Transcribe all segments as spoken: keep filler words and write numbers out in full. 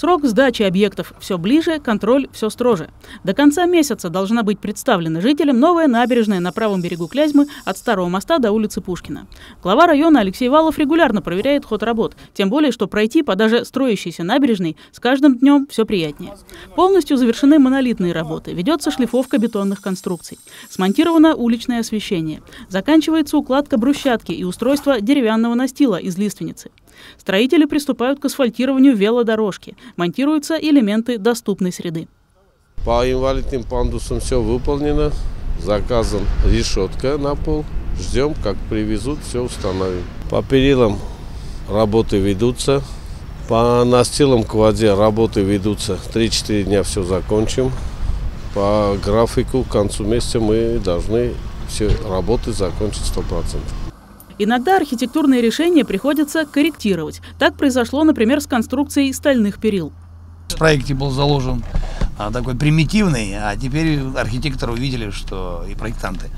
Срок сдачи объектов все ближе, контроль все строже. До конца месяца должна быть представлена жителям новая набережная на правом берегу Клязьмы от Старого моста до улицы Пушкина. Глава района Алексей Валов регулярно проверяет ход работ, тем более, что пройти по даже строящейся набережной с каждым днем все приятнее. Полностью завершены монолитные работы, ведется шлифовка бетонных конструкций. Смонтировано уличное освещение. Заканчивается укладка брусчатки и устройство деревянного настила из лиственницы. Строители приступают к асфальтированию велодорожки. Монтируются элементы доступной среды. По инвалидным пандусам все выполнено. Заказан решетка на пол. Ждем, как привезут, все установим. По перилам работы ведутся. По настилам к воде работы ведутся. три-четыре дня все закончим. По графику к концу месяца мы должны все работы закончить сто процентов. Иногда архитектурные решения приходится корректировать. Так произошло, например, с конструкцией стальных перил. В проекте был заложен такой примитивный, а теперь архитекторы увидели, что и проектанты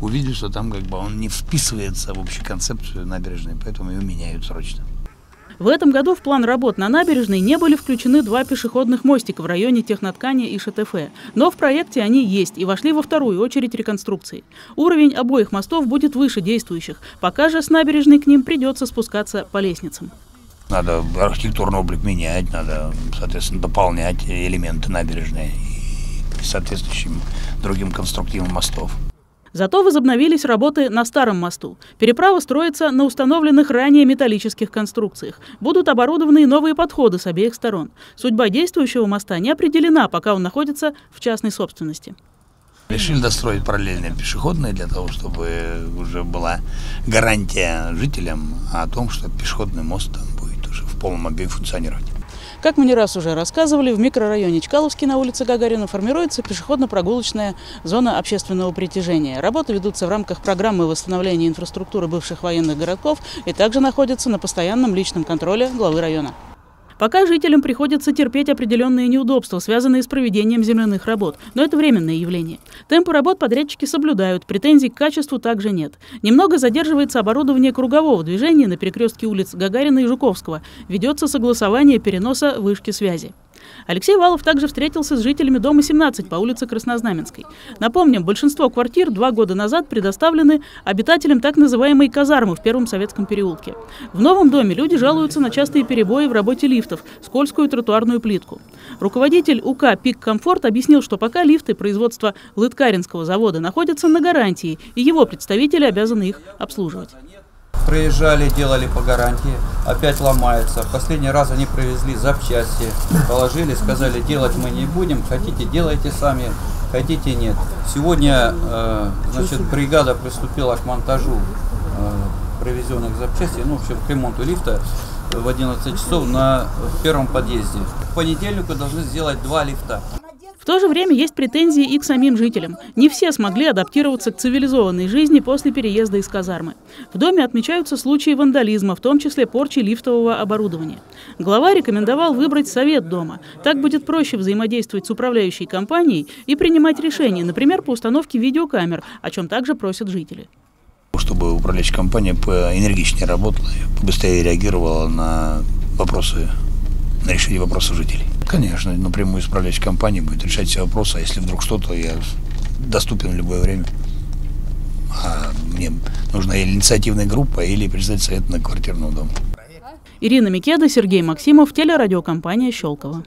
увидели, что там как бы он не вписывается в общую концепцию набережной, поэтому его меняют срочно. В этом году в план работ на набережной не были включены два пешеходных мостика в районе Техноткани и Ш Т Ф. Но в проекте они есть и вошли во вторую очередь реконструкции. Уровень обоих мостов будет выше действующих. Пока же с набережной к ним придется спускаться по лестницам. Надо архитектурный облик менять, надо, соответственно, дополнять элементы набережной и соответствующим другим конструктивам мостов. Зато возобновились работы на старом мосту. Переправа строится на установленных ранее металлических конструкциях. Будут оборудованы новые подходы с обеих сторон. Судьба действующего моста не определена, пока он находится в частной собственности. Решили достроить параллельные пешеходные для того, чтобы уже была гарантия жителям о том, что пешеходный мост будет уже в полном объеме функционировать. Как мы не раз уже рассказывали, в микрорайоне Чкаловский на улице Гагарина формируется пешеходно-прогулочная зона общественного притяжения. Работы ведутся в рамках программы восстановления инфраструктуры бывших военных городков и также находятся на постоянном личном контроле главы района. Пока жителям приходится терпеть определенные неудобства, связанные с проведением земляных работ, но это временное явление. Темпы работ подрядчики соблюдают, претензий к качеству также нет. Немного задерживается оборудование кругового движения на перекрестке улиц Гагарина и Жуковского. Ведется согласование переноса вышки связи. Алексей Валов также встретился с жителями дома семнадцать по улице Краснознаменской. Напомним, большинство квартир два года назад предоставлены обитателям так называемой казармы в Первом Советском переулке. В новом доме люди жалуются на частые перебои в работе лифтов, скользкую тротуарную плитку. Руководитель У К «Пик Комфорт» объяснил, что пока лифты производства Лыткаринского завода находятся на гарантии, и его представители обязаны их обслуживать. Приезжали, делали по гарантии, опять ломается. В последний раз они привезли запчасти, положили, сказали, делать мы не будем, хотите делайте сами, хотите нет. Сегодня э, значит, бригада приступила к монтажу э, привезенных запчастей, ну в общем к ремонту лифта в одиннадцать часов на в первом подъезде. В понедельник должны сделать два лифта. В то же время есть претензии и к самим жителям. Не все смогли адаптироваться к цивилизованной жизни после переезда из казармы. В доме отмечаются случаи вандализма, в том числе порчи лифтового оборудования. Глава рекомендовал выбрать совет дома. Так будет проще взаимодействовать с управляющей компанией и принимать решения, например, по установке видеокамер, о чем также просят жители. Чтобы управляющая компания энергичнее работала, побыстрее реагировала на вопросы, на решение вопросов жителей. Конечно, напрямую управляющая компания будет решать все вопросы, а если вдруг что-то, я доступен в любое время. А мне нужна или инициативная группа, или представитель совета на квартирном доме. Ирина Микеда, Сергей Максимов, телерадиокомпания «Щелково».